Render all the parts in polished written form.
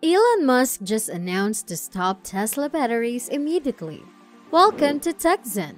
Elon Musk just announced to stop Tesla batteries immediately. Welcome to TechZen.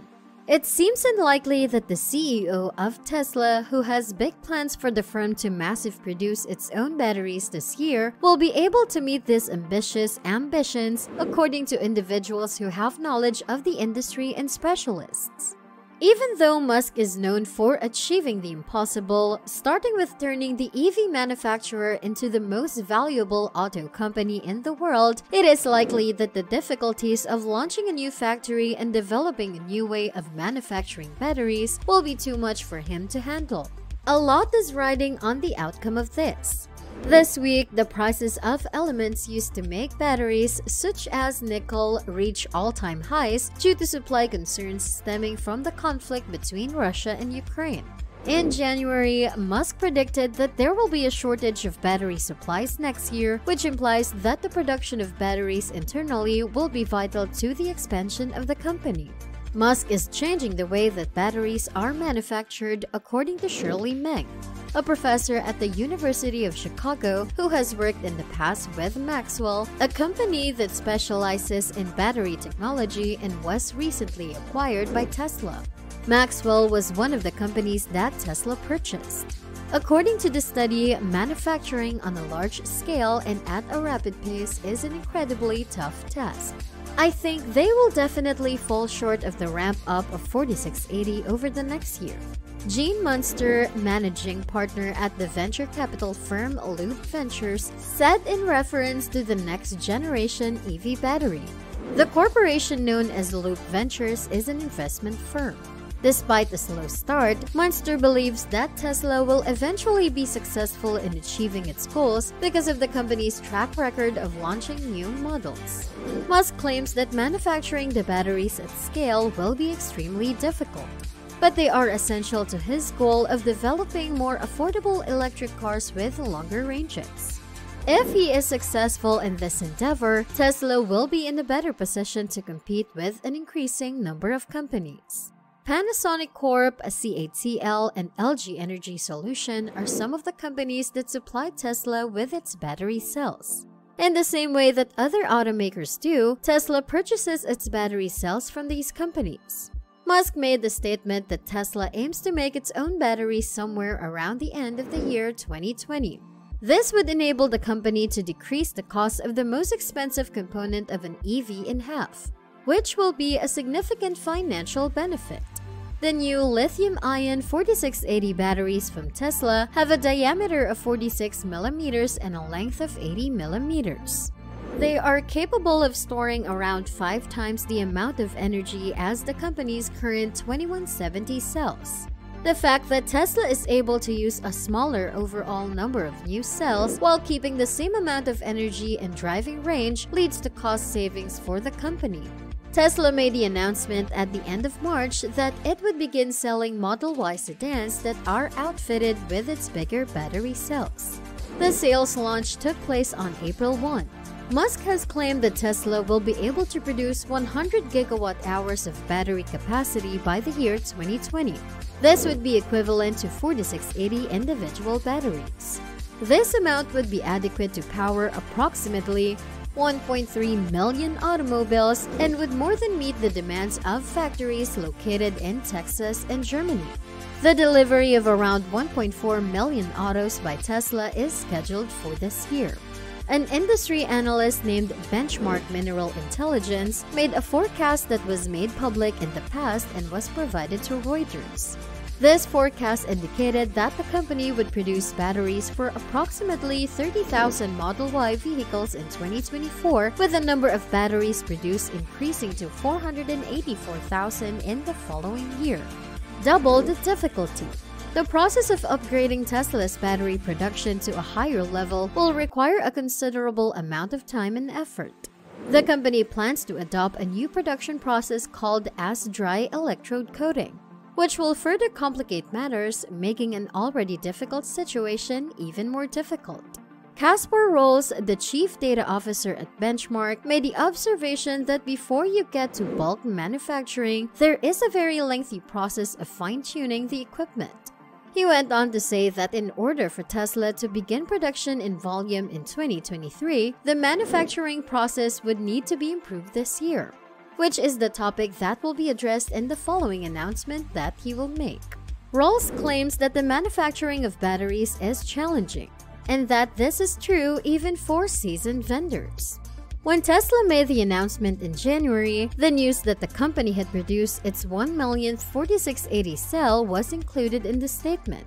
It seems unlikely that the CEO of Tesla, who has big plans for the firm to mass-produce its own batteries this year, will be able to meet these ambitious ambitions, according to individuals who have knowledge of the industry and specialists. Even though Musk is known for achieving the impossible, starting with turning the EV manufacturer into the most valuable auto company in the world, it is likely that the difficulties of launching a new factory and developing a new way of manufacturing batteries will be too much for him to handle. A lot is riding on the outcome of this. This week, the prices of elements used to make batteries, such as nickel, reached all-time highs due to supply concerns stemming from the conflict between Russia and Ukraine. In January, Musk predicted that there will be a shortage of battery supplies next year, which implies that the production of batteries internally will be vital to the expansion of the company. Musk is changing the way that batteries are manufactured, according to Shirley Meng, a professor at the University of Chicago who has worked in the past with Maxwell, a company that specializes in battery technology and was recently acquired by Tesla. Maxwell was one of the companies that Tesla purchased. According to the study, manufacturing on a large scale and at a rapid pace is an incredibly tough task. I think they will definitely fall short of the ramp-up of 4680 over the next year. Gene Munster, managing partner at the venture capital firm Loop Ventures, said in reference to the next-generation EV battery. The corporation known as Loop Ventures is an investment firm. Despite a slow start, Munster believes that Tesla will eventually be successful in achieving its goals because of the company's track record of launching new models. Musk claims that manufacturing the batteries at scale will be extremely difficult, but they are essential to his goal of developing more affordable electric cars with longer ranges. If he is successful in this endeavor, Tesla will be in a better position to compete with an increasing number of companies. Panasonic Corp., CATL, and LG Energy Solution are some of the companies that supply Tesla with its battery cells. In the same way that other automakers do, Tesla purchases its battery cells from these companies. Musk made the statement that Tesla aims to make its own battery somewhere around the end of the year 2020. This would enable the company to decrease the cost of the most expensive component of an EV in half, which will be a significant financial benefit. The new lithium-ion 4680 batteries from Tesla have a diameter of 46 millimeters and a length of 80 millimeters. They are capable of storing around 5 times the amount of energy as the company's current 2170 cells. The fact that Tesla is able to use a smaller overall number of new cells while keeping the same amount of energy and driving range leads to cost savings for the company. Tesla made the announcement at the end of March that it would begin selling Model Y sedans that are outfitted with its bigger battery cells. The sales launch took place on April 1. Musk has claimed that Tesla will be able to produce 100 gigawatt-hours of battery capacity by the year 2020. This would be equivalent to 4680 individual batteries. This amount would be adequate to power approximately 1.3 million automobiles and would more than meet the demands of factories located in Texas and Germany. The delivery of around 1.4 million autos by Tesla is scheduled for this year. An industry analyst named Benchmark Mineral Intelligence made a forecast that was made public in the past and was provided to Reuters. This forecast indicated that the company would produce batteries for approximately 30,000 Model Y vehicles in 2024, with the number of batteries produced increasing to 484,000 in the following year. Double the difficulty. The process of upgrading Tesla's battery production to a higher level will require a considerable amount of time and effort. The company plans to adopt a new production process called as-dry electrode coating, which will further complicate matters, making an already difficult situation even more difficult. Caspar Rolls, the chief data officer at Benchmark, made the observation that before you get to bulk manufacturing, there is a very lengthy process of fine-tuning the equipment. He went on to say that in order for Tesla to begin production in volume in 2023, the manufacturing process would need to be improved this year, which is the topic that will be addressed in the following announcement that he will make. Rawls claims that the manufacturing of batteries is challenging, and that this is true even for seasoned vendors. When Tesla made the announcement in January, the news that the company had produced its 1,000,000th 4680 cell was included in the statement.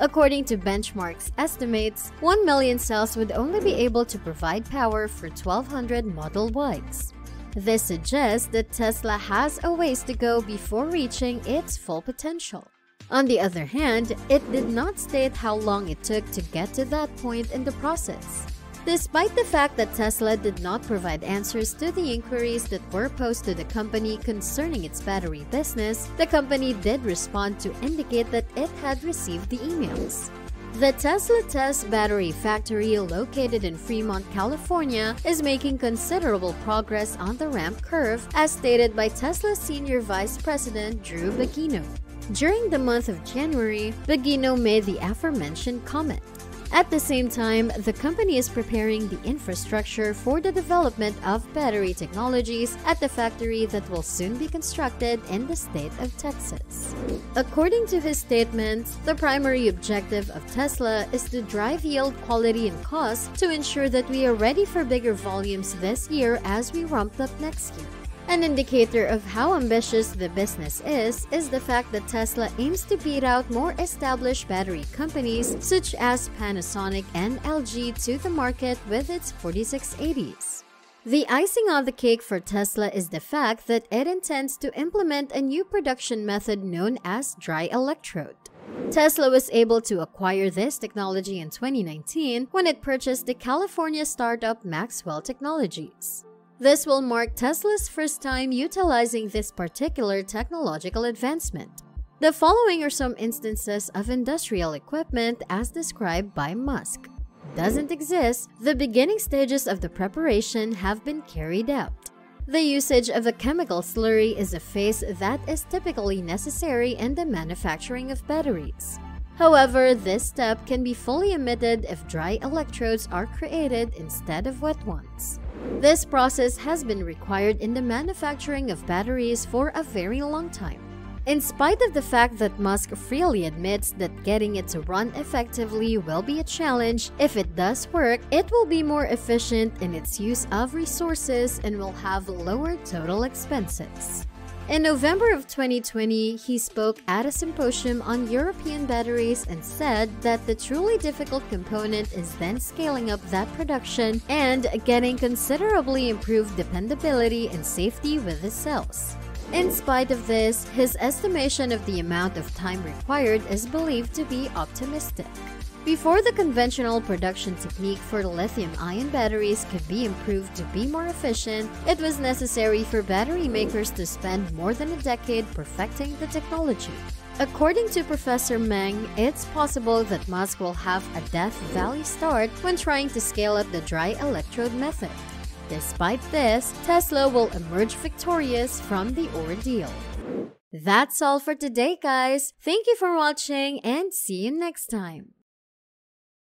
According to Benchmark's estimates, 1 million cells would only be able to provide power for 1,200 Model Ys. This suggests that Tesla has a ways to go before reaching its full potential. On the other hand, it did not state how long it took to get to that point in the process. Despite the fact that Tesla did not provide answers to the inquiries that were posed to the company concerning its battery business, the company did respond to indicate that it had received the emails. The Tesla Test Battery Factory, located in Fremont, California, is making considerable progress on the ramp curve, as stated by Tesla Senior Vice President Drew Bignell. During the month of January, Bignell made the aforementioned comment. At the same time, the company is preparing the infrastructure for the development of battery technologies at the factory that will soon be constructed in the state of Texas. According to his statements, the primary objective of Tesla is to drive yield, quality, and cost to ensure that we are ready for bigger volumes this year as we ramp up next year. An indicator of how ambitious the business is the fact that Tesla aims to beat out more established battery companies such as Panasonic and LG to the market with its 4680s. The icing on the cake for Tesla is the fact that it intends to implement a new production method known as as-dry electrode. Tesla was able to acquire this technology in 2019 when it purchased the California startup Maxwell Technologies. This will mark Tesla's first time utilizing this particular technological advancement. The following are some instances of industrial equipment as described by Musk. Doesn't exist. The beginning stages of the preparation have been carried out. The usage of a chemical slurry is a phase that is typically necessary in the manufacturing of batteries. However, this step can be fully omitted if dry electrodes are created instead of wet ones. This process has been required in the manufacturing of batteries for a very long time. In spite of the fact that Musk freely admits that getting it to run effectively will be a challenge, if it does work, it will be more efficient in its use of resources and will have lower total expenses. In November of 2020, he spoke at a symposium on European batteries and said that the truly difficult component is then scaling up that production and getting considerably improved dependability and safety with the cells. In spite of this, his estimation of the amount of time required is believed to be optimistic. Before the conventional production technique for lithium-ion batteries could be improved to be more efficient, it was necessary for battery makers to spend more than a decade perfecting the technology. According to Professor Meng, it's possible that Musk will have a Death Valley start when trying to scale up the dry electrode method. Despite this, Tesla will emerge victorious from the ordeal. That's all for today, guys. Thank you for watching and see you next time.